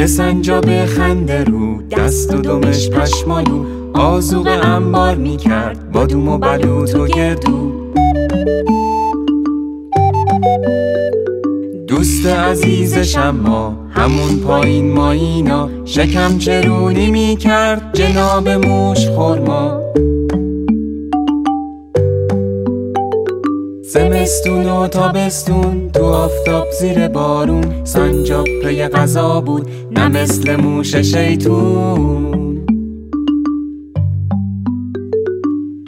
یه سنجاب خنده رو، دست و دمش پشمالو، آذوق انبار میکرد با دوم و بلوط و گردو. دوست عزیزش اما همون پایین مایینا، شکم چرونی میکرد جناب موش خورما. زمستون و تابستون تو آفتاب زیر بارون، سنجاب پی قضا بود نه مثل موش شیطون.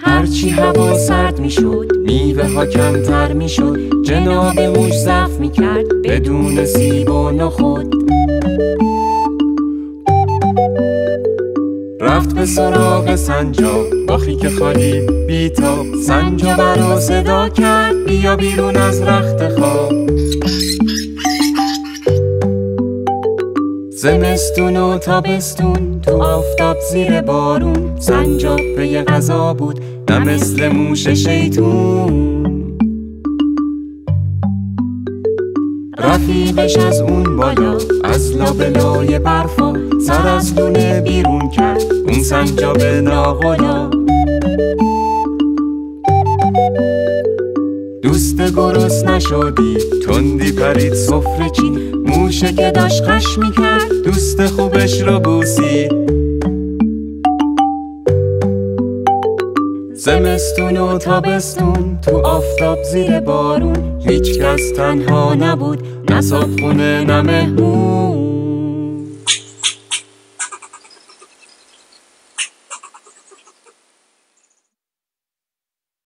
هرچی هوا سرد میشد میوه ها کمتر میشد، جناب موش ضعف میکرد بدون سیب و نخود. رفت به سراغ سنجاب با خیک خالی بیتاب، سنجاب را صدا کرد بیا بیرون از رخت خواب. زمستون و تابستون تو آفتاب زیر بارون، سنجاب پی غذا بود نه مثل موش شیطون. رفیقش از اون بالا از لابلای برفا، سر از دونه بیرون کرد اون سنجاب ناقلا. دوست گرست نشدی تندی پرید سفره چین، موشه که داشت قش میکرد دوست خوبش را بوسید. زمستون و تابستون تو آفتاب زیر بارون، هیچ کس تنها نبود نه صاحب خونه نه مهمون.